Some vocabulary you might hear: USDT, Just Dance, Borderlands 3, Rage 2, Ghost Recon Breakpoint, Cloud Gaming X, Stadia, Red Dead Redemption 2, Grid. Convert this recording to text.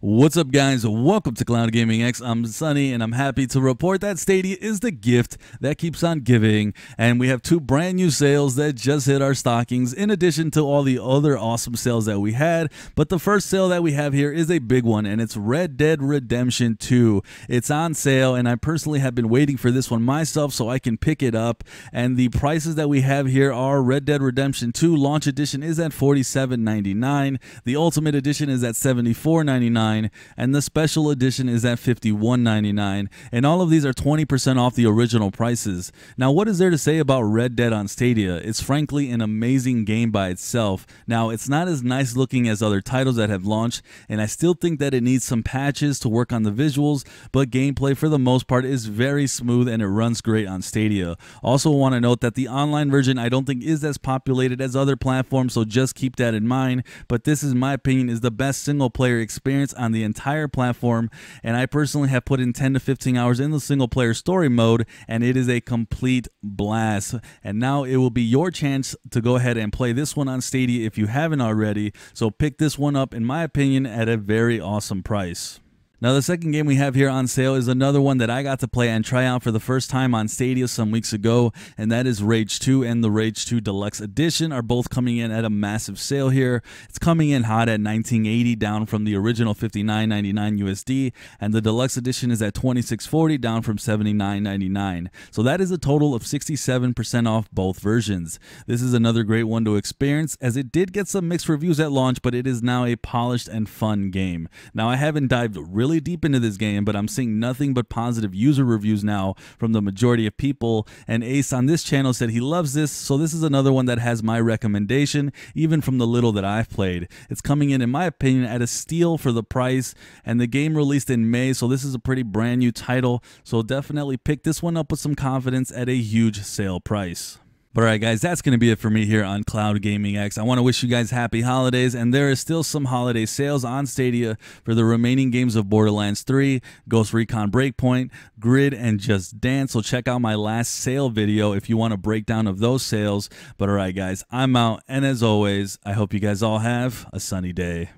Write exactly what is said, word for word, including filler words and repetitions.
What's up, guys? Welcome to Cloud Gaming X. I'm Sunny, and I'm happy to report that Stadia is the gift that keeps on giving, and we have two brand new sales that just hit our stockings in addition to all the other awesome sales that we had. But the first sale that we have here is a big one, and it's Red Dead Redemption two. It's on sale, and I personally have been waiting for this one myself so I can pick it up, and the prices that we have here are Red Dead Redemption two Launch Edition is at forty-seven ninety-nine, the Ultimate Edition is at seventy-four ninety-nine, and the Special Edition is at fifty-one ninety-nine, and all of these are twenty percent off the original prices. Now, what is there to say about Red Dead on Stadia? It's frankly an amazing game by itself. Now, it's not as nice looking as other titles that have launched, and I still think that it needs some patches to work on the visuals, but gameplay for the most part is very smooth and it runs great on Stadia. Also want to note that the online version I don't think is as populated as other platforms, so just keep that in mind, but this is my opinion is the best single player experience on the entire platform, and I personally have put in ten to fifteen hours in the single player story mode, and it is a complete blast. And now it will be your chance to go ahead and play this one on Stadia if you haven't already, so pick this one up in my opinion at a very awesome price. Now, the second game we have here on sale is another one that I got to play and try out for the first time on Stadia some weeks ago, and that is Rage two and the Rage two Deluxe Edition are both coming in at a massive sale here. It's coming in hot at nineteen eighty, down from the original fifty-nine ninety-nine U S D, and the Deluxe Edition is at twenty-six forty, down from seventy-nine ninety-nine. So that is a total of sixty-seven percent off both versions. This is another great one to experience, as it did get some mixed reviews at launch, but it is now a polished and fun game. Now, I haven't dived really Really deep into this game, but I'm seeing nothing but positive user reviews now from the majority of people, and Ace on this channel said he loves this, so this is another one that has my recommendation even from the little that I've played. It's coming in in my opinion at a steal for the price, and the game released in May, so this is a pretty brand new title, so definitely pick this one up with some confidence at a huge sale price. But alright, guys, that's going to be it for me here on Cloud Gaming X. I want to wish you guys happy holidays, and there is still some holiday sales on Stadia for the remaining games of Borderlands three, Ghost Recon Breakpoint, Grid, and Just Dance, so check out my last sale video if you want a breakdown of those sales. But alright, guys, I'm out, and as always, I hope you guys all have a sunny day.